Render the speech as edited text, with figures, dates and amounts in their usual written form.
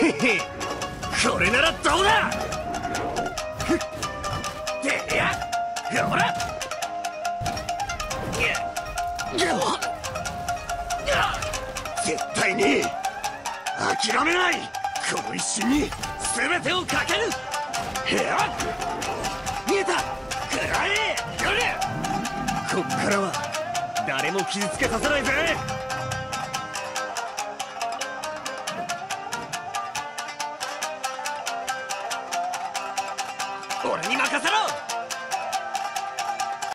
これならどうだ。でやっほら絶対に諦めない。この一瞬に全てをかける。やっ見えたくらえよれ。こっからは誰も傷つけさせないぜ。俺に任せろ。